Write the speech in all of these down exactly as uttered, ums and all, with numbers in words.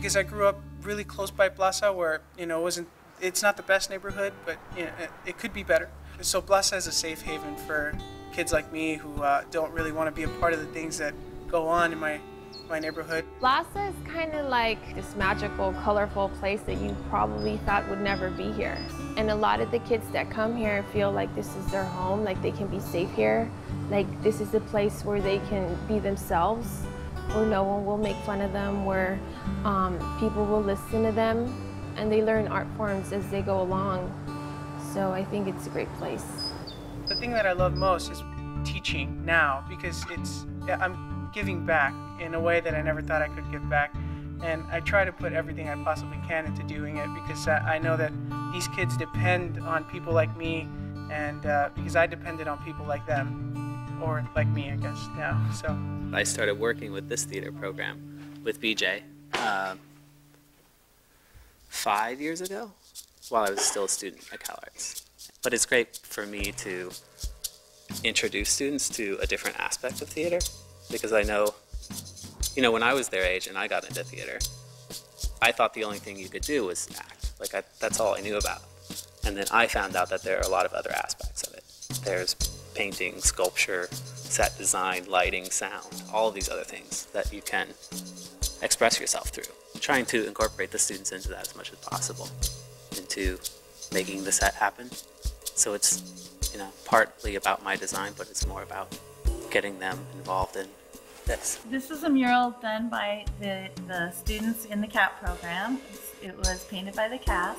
because I grew up really close by Plaza, where, you know, it wasn't, it's not the best neighborhood, but you know, it, it could be better. So Plaza is a safe haven for kids like me who uh, don't really want to be a part of the things that go on in my my neighborhood. Plaza is kind of like this magical, colorful place that you probably thought would never be here. And a lot of the kids that come here feel like this is their home, like they can be safe here, like this is a place where they can be themselves, where no one will make fun of them, where um, people will listen to them, and they learn art forms as they go along. So I think it's a great place. The thing that I love most is teaching now, because it's I'm giving back in a way that I never thought I could give back. And I try to put everything I possibly can into doing it, because I know that these kids depend on people like me, and uh, because I depended on people like them, or like me, I guess, now, so. I started working with this theater program with B J uh, five years ago while I was still a student at CalArts. But it's great for me to introduce students to a different aspect of theater, because I know, you know, when I was their age and I got into theater, I thought the only thing you could do was act. Like, I, that's all I knew about. And then I found out that there are a lot of other aspects of it. There's painting, sculpture, set design, lighting, sound, all of these other things that you can express yourself through. I'm trying to incorporate the students into that as much as possible, into making the set happen. So it's, you know, partly about my design, but it's more about getting them involved in this. This is a mural done by the, the students in the C A P program. It was painted by the cast.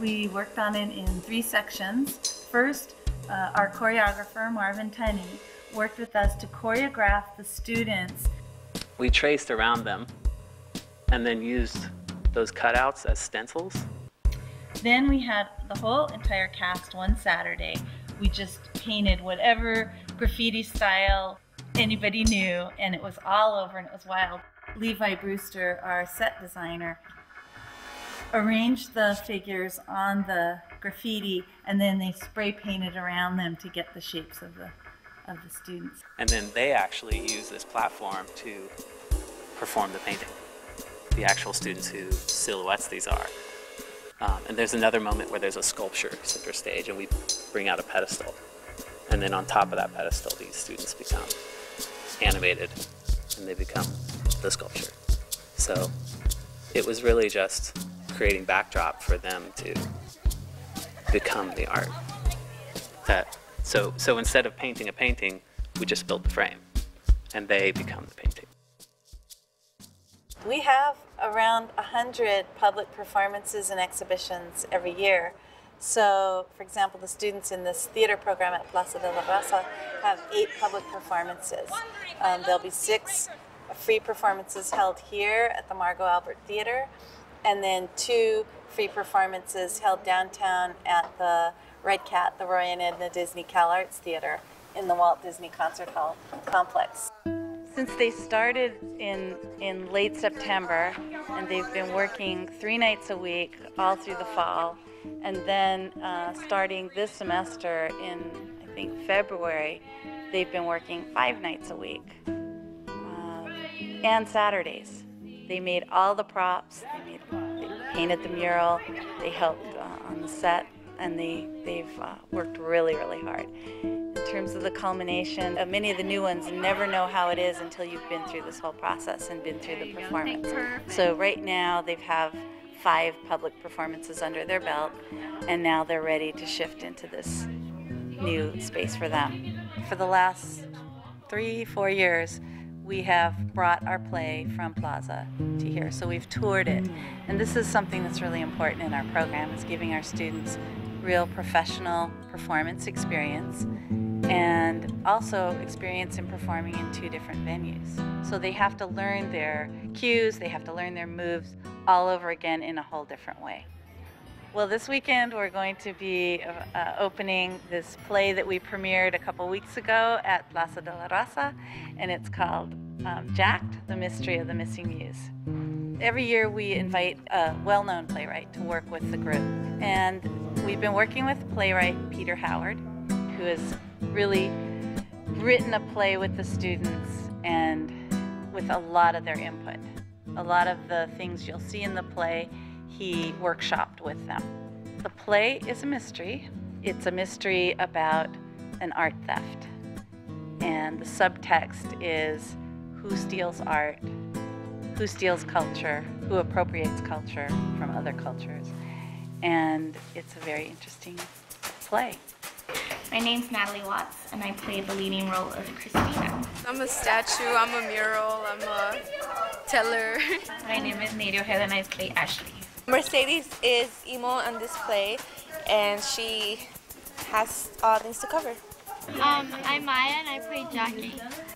We worked on it in three sections. First, uh, our choreographer, Marvin Tenney, worked with us to choreograph the students. We traced around them and then used those cutouts as stencils. Then we had the whole entire cast one Saturday. We just painted whatever graffiti style anybody knew, and it was all over, and it was wild. Levi Brewster, our set designer, arranged the figures on the graffiti, and then they spray painted around them to get the shapes of the, of the students. And then they actually use this platform to perform the painting, the actual students whose silhouettes these are. Um, and there's another moment where there's a sculpture center stage, and we bring out a pedestal. And then on top of that pedestal, these students become animated, and they become the sculpture. So it was really just creating backdrop for them to become the art. That, so, so instead of painting a painting, we just built the frame, and they become the painting. We have around one hundred public performances and exhibitions every year. So, for example, the students in this theater program at Plaza de la Raza have eight public performances. Um, there'll be six free performances held here at the Margot Albert Theater, and then two free performances held downtown at the Red Cat, the Roy and Edna Disney Cal Arts Theater in the Walt Disney Concert Hall complex. Since they started in, in late September, and they've been working three nights a week all through the fall, and then uh, starting this semester in, I think, February, they've been working five nights a week, um, and Saturdays. They made all the props, they, made, they painted the mural, they helped uh, on the set, and they, they've uh, worked really, really hard. In terms of the culmination, uh, many of the new ones never know how it is until you've been through this whole process and been through the performance. So right now they have five public performances under their belt, and now they're ready to shift into this new space for them. For the last three, four years, we have brought our play from Plaza to here, so we've toured it. And this is something that's really important in our program, is giving our students real professional performance experience, and also experience in performing in two different venues. So they have to learn their cues, they have to learn their moves all over again in a whole different way. Well, this weekend we're going to be uh, opening this play that we premiered a couple weeks ago at Plaza de la Raza, and it's called um, Jacked: The Mystery of the Missing Muse. Every year we invite a well-known playwright to work with the group, and we've been working with playwright Peter Howard, who has really written a play with the students and with a lot of their input. A lot of the things you'll see in the play, he workshopped with them. The play is a mystery. It's a mystery about an art theft. And the subtext is who steals art, who steals culture, who appropriates culture from other cultures. And it's a very interesting play. My name's Natalie Watts, and I play the leading role of Christina. I'm a statue, I'm a mural, I'm a teller. My name is Natalie Hill, and I play Ashley. Mercedes is emo on this play, and she has all things to cover. Um, I'm Maya, and I play Jackie.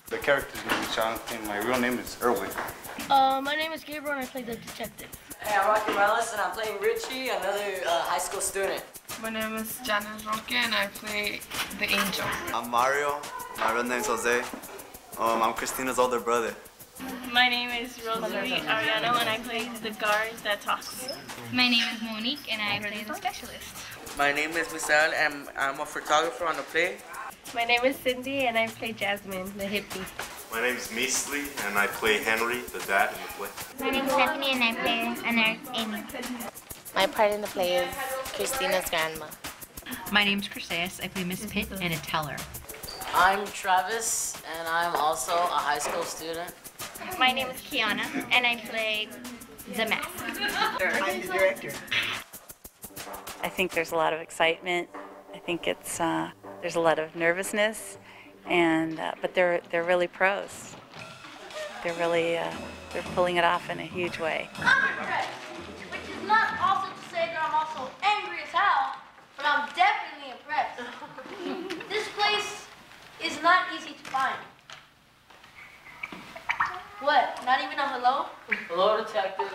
The character's name is Jonathan. My real name is Irwin. Uh, my name is Gabriel, and I play the detective. Hey, I'm Rocky Morales, and I'm playing Richie, another uh, high school student. My name is Janice Roque, and I play the angel. I'm Mario. My real name is Jose. Um, I'm Christina's older brother. My name is Rosalie Ariano, and I play the guard that talks. My name is Monique, and I play the specialist. My name is Misal, and I'm a photographer on the play. My name is Cindy, and I play Jasmine, the hippie. My name is Measley, and I play Henry, the dad in the play. My name is Stephanie, and I play an earth Amy. My part in the play is Christina's grandma. My name's Kriseis. I play Miss Pitt and a teller. I'm Travis, and I'm also a high school student. My name is Kiana, and I play the mask. I'm the director. I think there's a lot of excitement. I think it's... Uh, There's a lot of nervousness, and uh, but they're they're really pros. They're really uh, they're pulling it off in a huge way. I'm impressed, which is not also to say that I'm also angry as hell, but I'm definitely impressed. This place is not easy to find. What? Not even a hello? Hello, detective.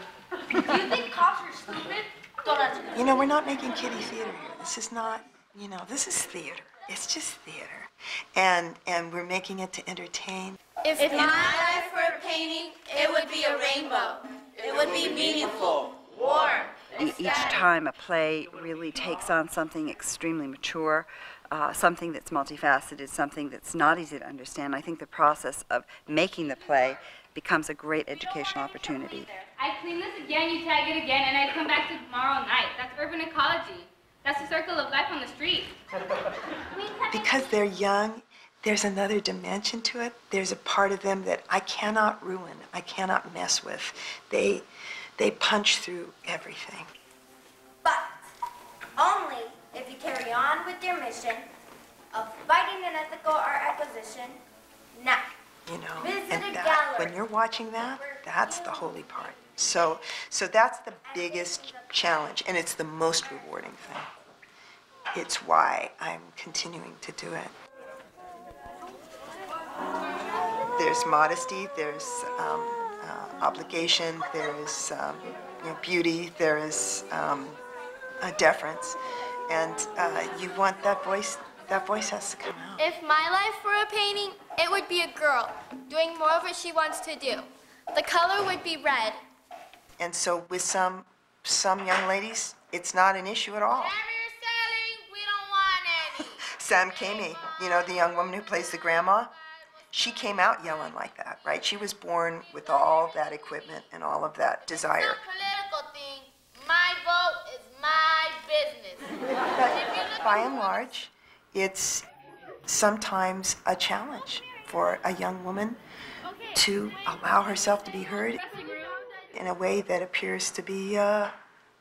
Do you think cops are stupid? Don't answer that. You know, we're not making kiddie theater here. This is not. You know, this is theater. It's just theater. And and we're making it to entertain. If, if my life were a painting, it would be a rainbow. It, it would be meaningful, warm, and static. Each time a play really takes on something extremely mature, uh, something that's multifaceted, something that's not easy to understand. I think the process of making the play becomes a great educational opportunity. I clean this again, you tag it again, and I come back to tomorrow night. That's urban ecology. That's the circle of life on the street. Because they're young, there's another dimension to it. There's a part of them that I cannot ruin, I cannot mess with. They, they punch through everything. But only if you carry on with your mission of fighting an ethical art acquisition now. You know, and that, when you're watching that, that's the holy part. So, so that's the biggest challenge, and it's the most rewarding thing. It's why I'm continuing to do it. There's modesty, there's um, uh, obligation, there's um, you know, beauty, there is um, a deference, and uh, you want that voice. That voice has to come out. If my life were a painting, it would be a girl doing more of what she wants to do. The color would be red. And so with some some young ladies, it's not an issue at all. Whatever you're selling, we don't want any. Sam Kamey, you know, the young woman who plays the grandma, she came out yelling like that, right? She was born with all that equipment and all of that desire. It's a political thing. My vote is my business. By and large, it's sometimes a challenge for a young woman to allow herself to be heard in a way that appears to be uh,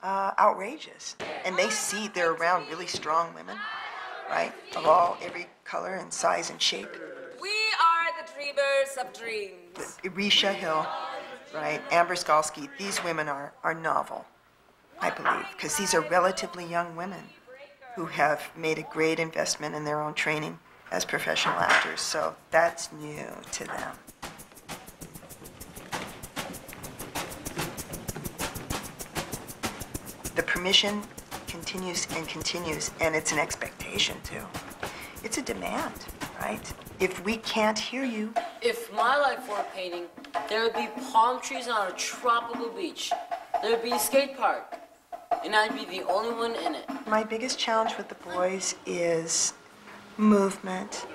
uh, outrageous. And they see they're around really strong women, right? Of all, every color and size and shape. We are the dreamers of dreams. Irisha Hill, right? Amber Skalsky, these women are, are novel, I believe, because these are relatively young women who have made a great investment in their own training as professional actors. So that's new to them. The permission continues and continues, and it's an expectation, too. It's a demand, right? If we can't hear you... If my life were a painting, there would be palm trees on a tropical beach. There would be a skate park, and I'd be the only one in it. My biggest challenge with the boys is movement,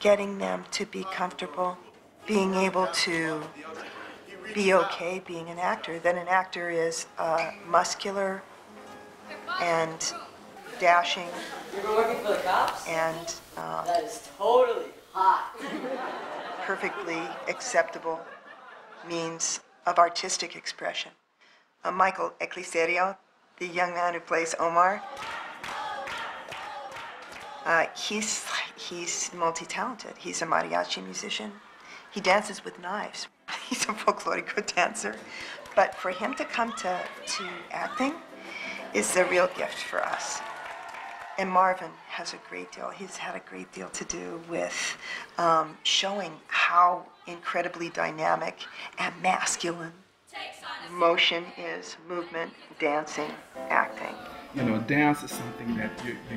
getting them to be comfortable, being able to be okay being an actor, then an actor is uh, muscular and dashing. You were working for the cops? And uh, that is totally hot. Perfectly acceptable means of artistic expression. Uh, Michael Ecliserio, the young man who plays Omar, uh, he's he's multi-talented. He's a mariachi musician. He dances with knives. He's a folklorico dancer. But for him to come to, to acting is a real gift for us. And Marvin has a great deal. He's had a great deal to do with um, showing how incredibly dynamic and masculine motion is, movement, dancing, acting. You know, dance is something that you, you